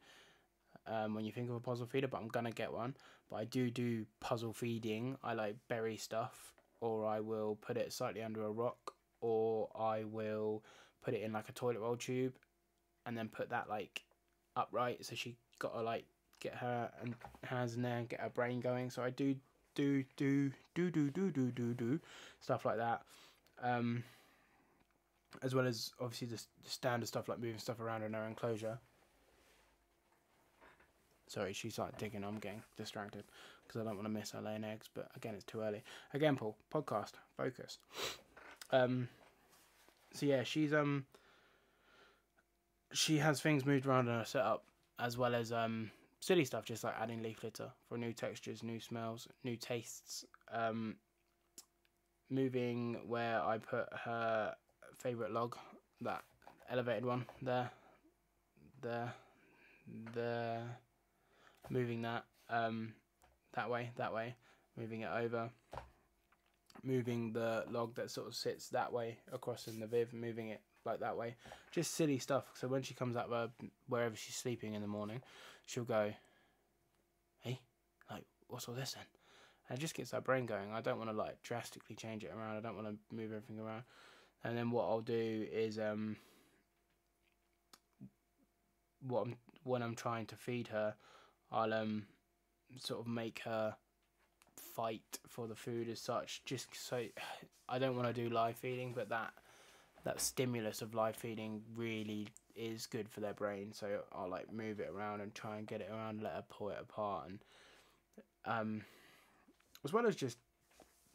um when you think of a puzzle feeder, but I'm gonna get one. But I do do puzzle feeding. I like bury stuff, or I will put it slightly under a rock, or I will put it in like a toilet roll tube, and then put that like upright, so she got to like get her and hands in there and get her brain going. So I do do do do do do do do do stuff like that, um, as well as obviously the standard stuff like moving stuff around in her enclosure. Sorry, she's like digging. I'm getting distracted because I don't want to miss her laying eggs. But again, it's too early. Again, Paul, podcast focus. Um, So yeah, she's um she has things moved around in her setup, as well as um silly stuff, just like adding leaf litter for new textures, new smells, new tastes. Um, moving where I put her favourite log, that elevated one there, there, there. Moving that um that way, that way. Moving it over. Moving the log that sort of sits that way across in the viv, moving it like that way. Just silly stuff. So when she comes up uh, wherever she's sleeping in the morning, she'll go, "Hey, like, what's all this then?" And it just gets her brain going. I don't want to like drastically change it around. I don't want to move everything around. And then what I'll do is um what I'm, when I'm trying to feed her, I'll um sort of make her fight for the food as such, just so I don't want to do live feeding, but that that stimulus of live feeding really is good for their brain. So I'll like move it around and try and get it around, let her pull it apart, and um as well as just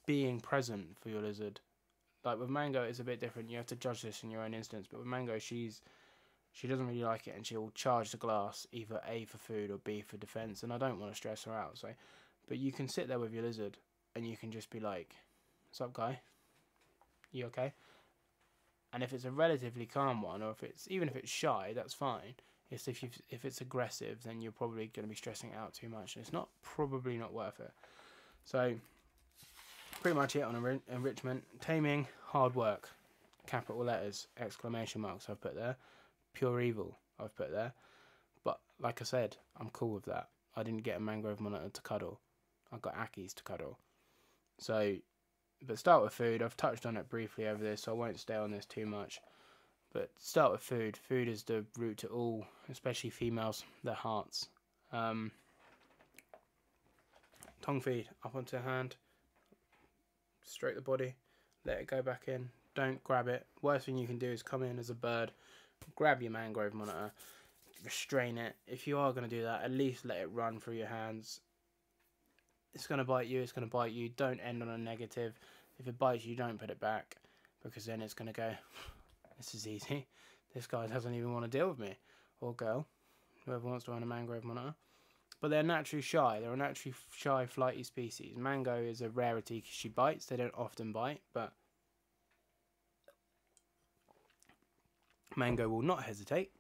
being present for your lizard. Like with Mango it's a bit different, you have to judge this in your own instance, but with Mango she's she doesn't really like it and she'll charge the glass, either A for food or B for defense, and I don't want to stress her out. So but you can sit there with your lizard and you can just be like, "What's up, guy? You okay?" And if it's a relatively calm one, or if it's even if it's shy, that's fine. It's if you if it's aggressive, then you're probably going to be stressing it out too much, and it's not probably not worth it. So pretty much it on enrichment. Taming, hard work, capital letters, exclamation marks I've put there. Pure evil I've put there. But like I said, I'm cool with that. I didn't get a mangrove monitor to cuddle. I got Akis to cuddle. So, but start with food. I've touched on it briefly over this, so I won't stay on this too much. But start with food. Food is the root to all, especially females, their hearts. Um, tongue feed, up onto the hand, stroke the body, let it go back in. Don't grab it. Worst thing you can do is come in as a bird, grab your mangrove monitor, restrain it. If you are going to do that, at least let it run through your hands. It's going to bite you, it's going to bite you. Don't end on a negative. If it bites you, don't put it back, because then it's going to go, "This is easy. This guy doesn't even want to deal with me," or girl, whoever wants to own a mangrove monitor. But they're naturally shy. They're a naturally shy, flighty species. Mango is a rarity because she bites. They don't often bite, but Mango will not hesitate.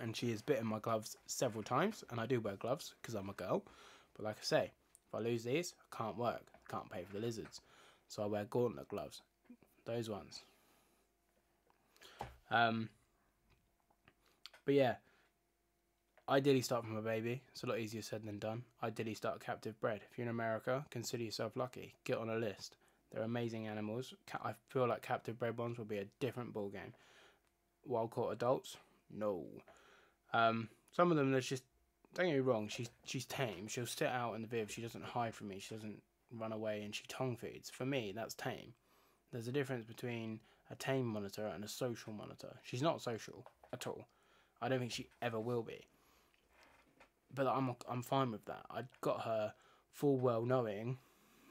And she has bitten my gloves several times, and I do wear gloves because I'm a girl. But like I say, if I lose these, I can't work, I can't pay for the lizards, so I wear gauntlet gloves, those ones. Um, but yeah, ideally start from a baby. It's a lot easier said than done. Ideally start captive bred. If you're in America, consider yourself lucky. Get on a list. They're amazing animals. I feel like captive bred ones will be a different ball game. Wild caught adults, no. Um, some of them, there's just, don't get me wrong, she's, she's tame. She'll sit out in the viv. She doesn't hide from me. She doesn't run away, and she tongue feeds. For me, that's tame. There's a difference between a tame monitor and a social monitor. She's not social at all. I don't think she ever will be. But I'm, I'm fine with that. I got her full well knowing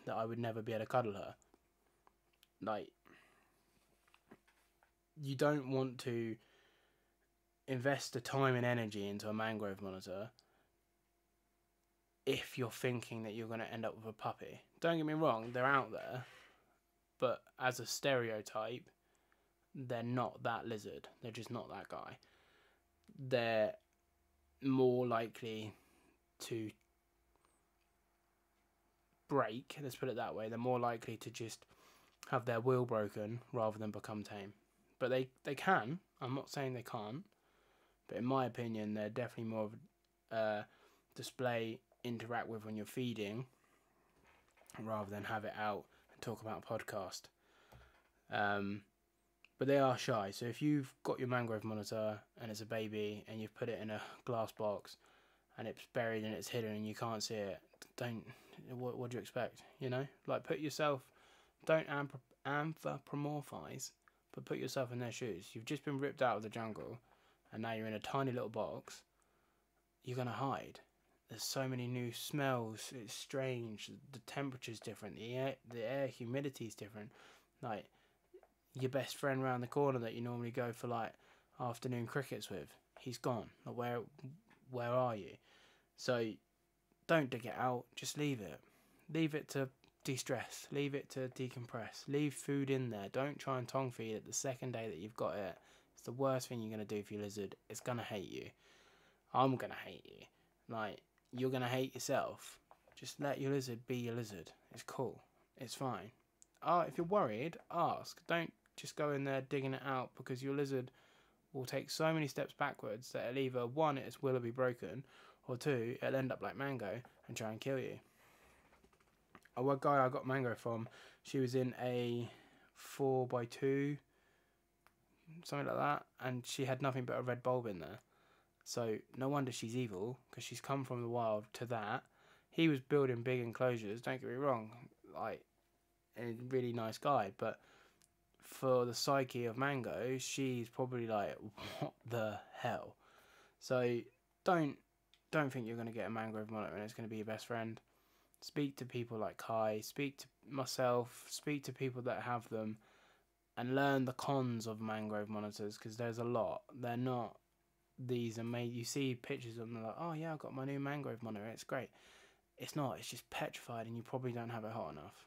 that I would never be able to cuddle her. Like, you don't want to invest the time and energy into a mangrove monitor if you're thinking that you're going to end up with a puppy. Don't get me wrong, they're out there, but as a stereotype, they're not that lizard. They're just not that guy. They're more likely to break, let's put it that way. They're more likely to just have their will broken rather than become tame. But they, they can. I'm not saying they can't. But in my opinion, they're definitely more of a uh, display, interact with when you're feeding, rather than have it out and talk about a podcast. Um, but they are shy. So if you've got your mangrove monitor and it's a baby and you've put it in a glass box and it's buried and it's hidden and you can't see it, don't. What, what do you expect? You know, like put yourself. Don't anthropomorphise, but put yourself in their shoes. You've just been ripped out of the jungle, and now you're in a tiny little box. You're going to hide. There's so many new smells. It's strange. The temperature's different. The air, the air humidity's different. Like, your best friend round the corner that you normally go for like afternoon crickets with, he's gone. Like, where, where are you? So don't dig it out, just leave it. Leave it to de-stress, leave it to decompress, leave food in there. Don't try and tongue feed it the second day that you've got it. It's the worst thing you're going to do for your lizard. It's going to hate you. I'm going to hate you. Like, you're going to hate yourself. Just let your lizard be your lizard. It's cool. It's fine. Oh, if you're worried, ask. Don't just go in there digging it out, because your lizard will take so many steps backwards that it'll either, one, its will will be broken, or two, it'll end up like Mango and try and kill you. A one guy I got Mango from, she was in a four by two, something like that, and she had nothing but a red bulb in there. So no wonder she's evil, because she's come from the wild to that. He was building big enclosures, don't get me wrong, like, a really nice guy, but for the psyche of Mango, she's probably like, what the hell? So don't don't think you're going to get a mangrove monitor and it's going to be your best friend. Speak to people like Kai, speak to myself, speak to people that have them, and learn the cons of mangrove monitors, because there's a lot. They're not these amazing, you see pictures of them, they're like, oh yeah, I've got my new mangrove monitor, it's great. It's not, it's just petrified and you probably don't have it hot enough.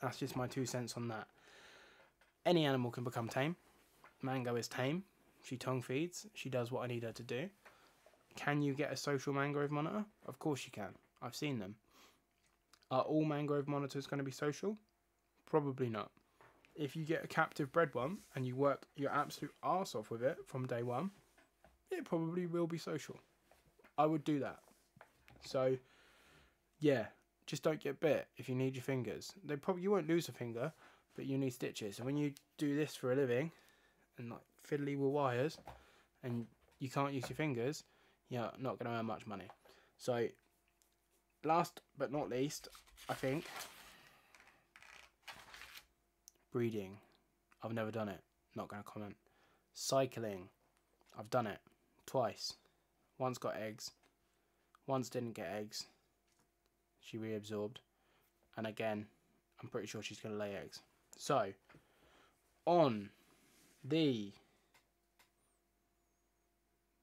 That's just my two cents on that. Any animal can become tame. Mango is tame. She tongue feeds. She does what I need her to do. Can you get a social mangrove monitor? Of course you can. I've seen them. Are all mangrove monitors going to be social? Probably not. If you get a captive bred one and you work your absolute arse off with it from day one, it probably will be social. I would do that. So, yeah, just don't get bit if you need your fingers. They probably, you won't lose a finger, but you need stitches. And when you do this for a living, and like fiddly with wires, and you can't use your fingers, you're not going to earn much money. So, last but not least, I think, breeding. I've never done it. Not going to comment. Cycling. I've done it twice. Once got eggs. Once didn't get eggs, she reabsorbed, and again, I'm pretty sure she's going to lay eggs. So, on the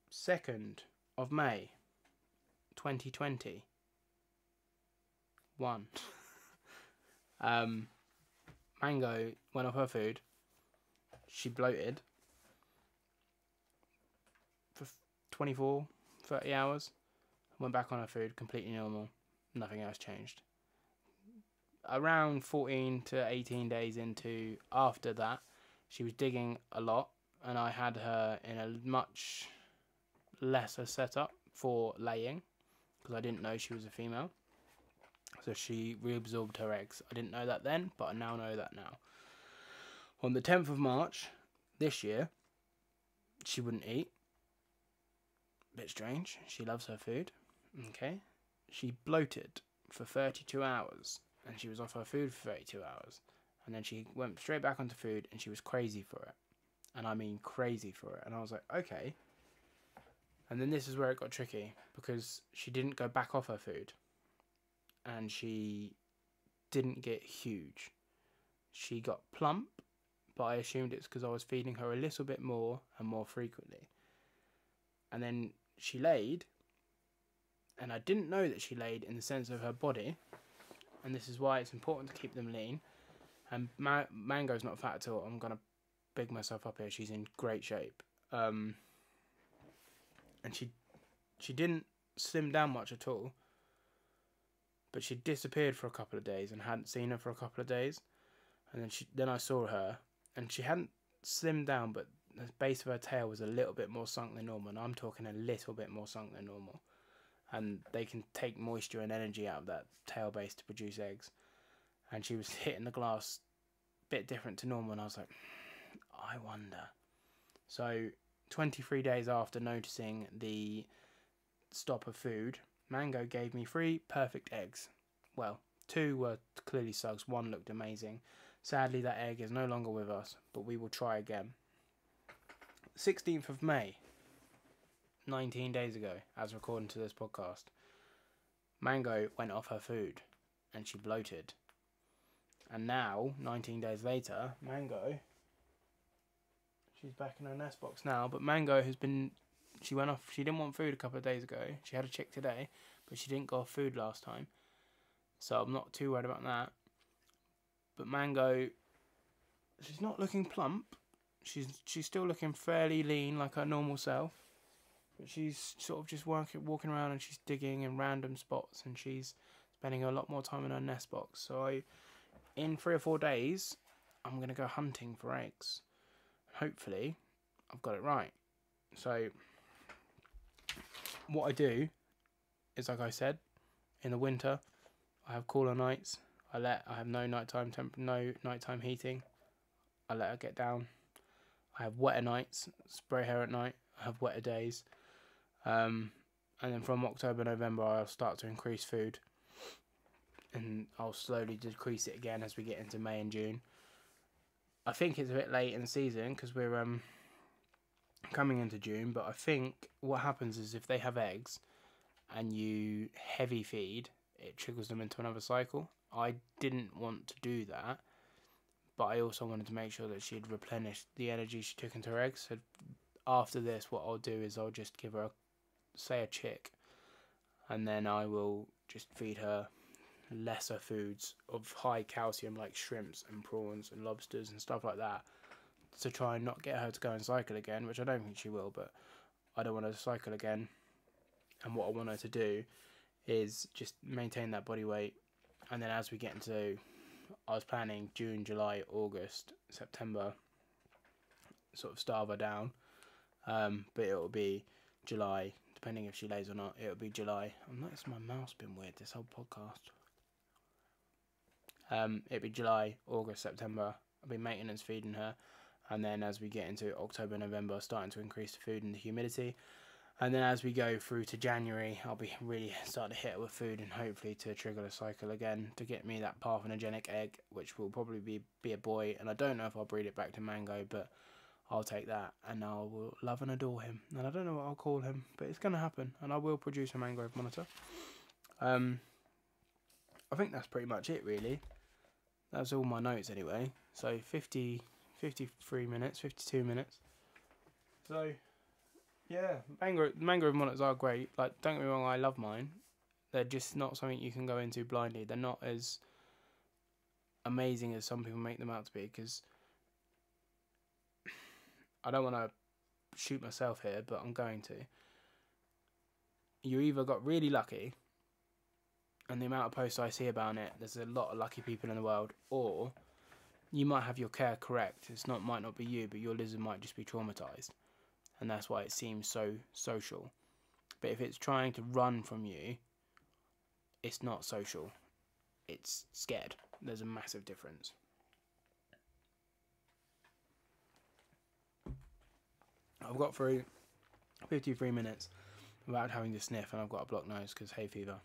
second of May twenty twenty-one, um, Mango went off her food, she bloated for twenty-four, thirty hours, went back on her food, completely normal, nothing else changed. Around fourteen to eighteen days into after that, she was digging a lot, and I had her in a much lesser setup for laying, because I didn't know she was a female. So she reabsorbed her eggs. I didn't know that then, but I now know that now. On the tenth of March this year, she wouldn't eat. Bit strange, she loves her food. Okay, she bloated for thirty-two hours, and she was off her food for thirty-two hours, and then she went straight back onto food, and she was crazy for it, and I mean crazy for it. And I was like, okay. And then this is where it got tricky, because she didn't go back off her food, and she didn't get huge. She got plump, but I assumed it's because I was feeding her a little bit more and more frequently. And then she laid, and I didn't know that she laid in the sense of her body, and this is why it's important to keep them lean. And Ma Mango's not fat at all. I'm gonna big myself up here. She's in great shape, um, and she she didn't slim down much at all. But she disappeared for a couple of days, and hadn't seen her for a couple of days, and then she then I saw her, and she hadn't slimmed down, but the base of her tail was a little bit more sunk than normal, and I'm talking a little bit more sunk than normal. And they can take moisture and energy out of that tail base to produce eggs. And she was hitting the glass a bit different to normal, and I was like, I wonder. So twenty-three days after noticing the stop of food, Mango gave me three perfect eggs. Well, two were clearly slugs, one looked amazing. Sadly, that egg is no longer with us, but we will try again. sixteenth of May, nineteen days ago, as recording to this podcast, Mango went off her food, and she bloated, And now, nineteen days later, Mango, she's back in her nest box now, but Mango has been, she went off, she didn't want food a couple of days ago. She had a chick today, but she didn't go off food last time. So I'm not too worried about that. But Mango, she's not looking plump. She's she's still looking fairly lean, like her normal self. But she's sort of just working, walking around, and she's digging in random spots, and she's spending a lot more time in her nest box. So I, in three or four days, I'm going to go hunting for eggs. Hopefully, I've got it right. So what I do is, like I said, in the winter, I have cooler nights. I let I have no nighttime temp no nighttime heating. I let her get down. I have wetter nights, spray her at night. I have wetter days, um, and then from October, November, I'll start to increase food, and I'll slowly decrease it again as we get into May and June. I think it's a bit late in the season because we're um coming into June, but I think what happens is if they have eggs, and you heavy feed, it trickles them into another cycle. I didn't want to do that, but I also wanted to make sure that she'd replenished the energy she took into her eggs. So after this, what I'll do is I'll just give her, a, say, a chick, and then I will just feed her lesser foods of high calcium, like shrimps and prawns and lobsters and stuff like that, to try and not get her to go and cycle again, which I don't think she will, but I don't want her to cycle again. And what I want her to do is just maintain that body weight. And then as we get into, I was planning June, July, August, September, sort of starve her down. Um, but it'll be July, depending if she lays or not, it'll be July. I've noticed my mouth's been weird this whole podcast. Um, it'll be July, August, September. I'll be maintenance feeding her. And then as we get into October, November, starting to increase the food and the humidity. And then as we go through to January, I'll be really starting to hit it with food and hopefully to trigger the cycle again to get me that parthenogenic egg, which will probably be, be a boy. And I don't know if I'll breed it back to Mango, but I'll take that and I will love and adore him. And I don't know what I'll call him, but it's going to happen. And I will produce a Mangrove monitor. Um, I think that's pretty much it, really. That's all my notes anyway. So fifty, fifty-three minutes, fifty-two minutes. So yeah, mangrove, mangrove monitors are great. Like, don't get me wrong, I love mine. They're just not something you can go into blindly. They're not as amazing as some people make them out to be, because I don't want to shoot myself here, but I'm going to. You either got really lucky, and the amount of posts I see about it, there's a lot of lucky people in the world, or you might have your care correct. It's not might not be you, but your lizard might just be traumatized. And that's why it seems so social. But if it's trying to run from you, it's not social. It's scared. There's a massive difference. I've got through fifty-three minutes without having to sniff, and I've got a blocked nose because hay fever.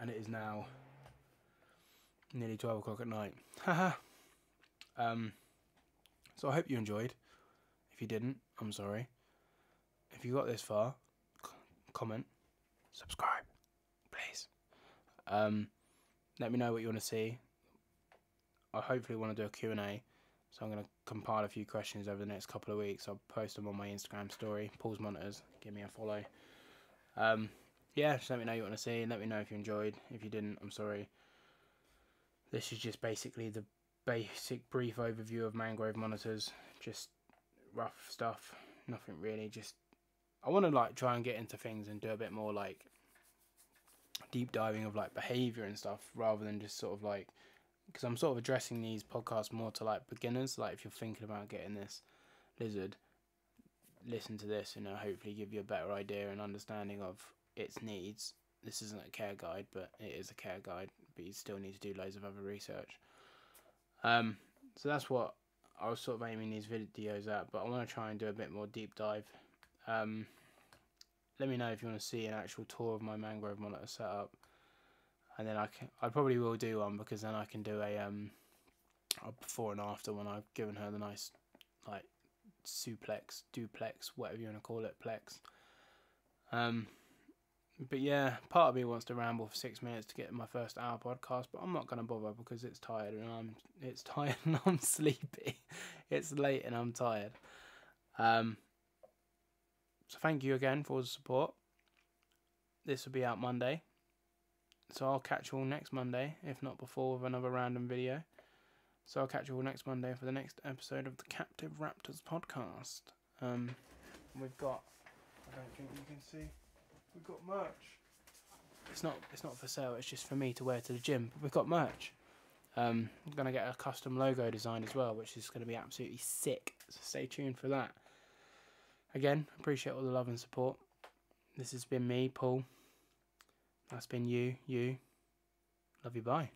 And it is now nearly twelve o'clock at night. Haha. um, so I hope you enjoyed. If you didn't, I'm sorry. If you got this far, comment, subscribe, please. Um, let me know what you want to see. I hopefully want to do a Q and A, so I'm going to compile a few questions over the next couple of weeks. I'll post them on my Instagram story, Pauls Monitors. Give me a follow. Um, yeah, just let me know what you want to see, and let me know if you enjoyed. If you didn't, I'm sorry. This is just basically the basic brief overview of Mangrove Monitors. Just rough stuff, nothing really. Just I want to like try and get into things and do a bit more like deep diving of like behavior and stuff, rather than just sort of like, because I'm sort of addressing these podcasts more to like beginners. Like if you're thinking about getting this lizard, listen to this and it'll hopefully give you a better idea and understanding of its needs. This isn't a care guide, but it is a care guide, but you still need to do loads of other research. Um so that's what I was sort of aiming these videos at, but I want to try and do a bit more deep dive. Um, let me know if you want to see an actual tour of my mangrove monitor setup, and then I can, I probably will do one, because then I can do a um a before and after when I've given her the nice like suplex, duplex, whatever you want to call it, plex. Um, But yeah, part of me wants to ramble for six minutes to get my first hour podcast, but I'm not going to bother because it's tired and I'm it's tired and I'm sleepy. It's late and I'm tired. Um, so thank you again for the support. This will be out Monday, so I'll catch you all next Monday, if not before, with another random video. So I'll catch you all next Monday for the next episode of the Captive Raptors podcast. Um, we've got, I don't think you can see, we've got merch. It's not it's not for sale, it's just for me to wear to the gym, but we've got merch. Um, I'm going to get a custom logo design as well, which is going to be absolutely sick, so stay tuned for that. Again, appreciate all the love and support. This has been me, Paul. That's been you, you. Love you, bye.